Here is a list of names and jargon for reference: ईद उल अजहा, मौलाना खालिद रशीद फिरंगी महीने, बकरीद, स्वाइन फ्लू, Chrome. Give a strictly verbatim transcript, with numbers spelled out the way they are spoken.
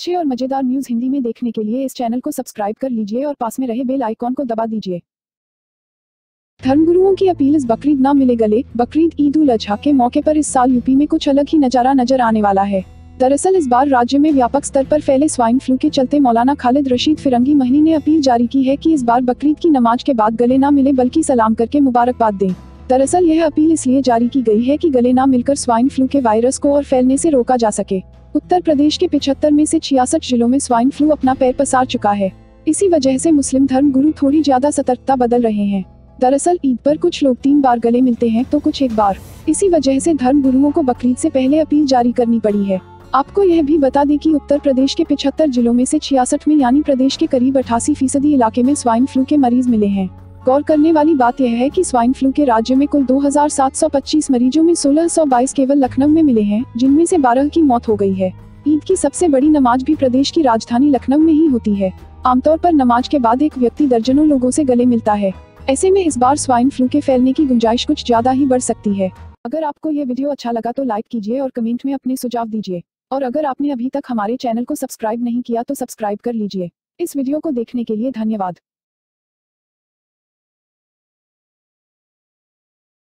अच्छे और मजेदार न्यूज हिंदी में देखने के लिए इस चैनल को सब्सक्राइब कर लीजिए और पास में रहे बेल आइकॉन को दबा दीजिए। धर्मगुरुओं की अपील, इस बकरीद ना मिले गले। बकरीद ईद उल अजहा के मौके पर इस साल यूपी में कुछ अलग ही नजारा नजर आने वाला है। दरअसल इस बार राज्य में व्यापक स्तर पर फैले स्वाइन फ्लू के चलते मौलाना खालिद रशीद फिरंगी महीने ने अपील जारी की है कि इस बार बकरीद की नमाज के बाद गले ना मिले बल्कि सलाम करके मुबारकबाद दें। दरअसल यह अपील इसलिए जारी की गई है कि गले ना मिलकर स्वाइन फ्लू के वायरस को और फैलने से रोका जा सके। उत्तर प्रदेश के पचहत्तर में से छियासठ जिलों में स्वाइन फ्लू अपना पैर पसार चुका है। इसी वजह से मुस्लिम धर्म गुरु थोड़ी ज्यादा सतर्कता बदल रहे हैं। दरअसल ईद पर कुछ लोग तीन बार गले मिलते हैं तो कुछ एक बार। इसी वजह से धर्म गुरुओं को बकरीद से पहले अपील जारी करनी पड़ी है। आपको यह भी बता दें कि उत्तर प्रदेश के पचहत्तर जिलों में से छियासठ में यानी प्रदेश के करीब अठासी फीसदी इलाके में स्वाइन फ्लू के मरीज मिले हैं। गौर करने वाली बात यह है कि स्वाइन फ्लू के राज्य में कुल दो हज़ार सात सौ पच्चीस मरीजों में सोलह सौ बाईस केवल लखनऊ में मिले हैं, जिनमें से बारह की मौत हो गई है। ईद की सबसे बड़ी नमाज भी प्रदेश की राजधानी लखनऊ में ही होती है। आमतौर पर नमाज के बाद एक व्यक्ति दर्जनों लोगों से गले मिलता है। ऐसे में इस बार स्वाइन फ्लू के फैलने की गुंजाइश कुछ ज्यादा ही बढ़ सकती है। अगर आपको ये वीडियो अच्छा लगा तो लाइक कीजिए और कमेंट में अपने सुझाव दीजिए, और अगर आपने अभी तक हमारे चैनल को सब्सक्राइब नहीं किया तो सब्सक्राइब कर लीजिए। इस वीडियो को देखने के लिए धन्यवाद।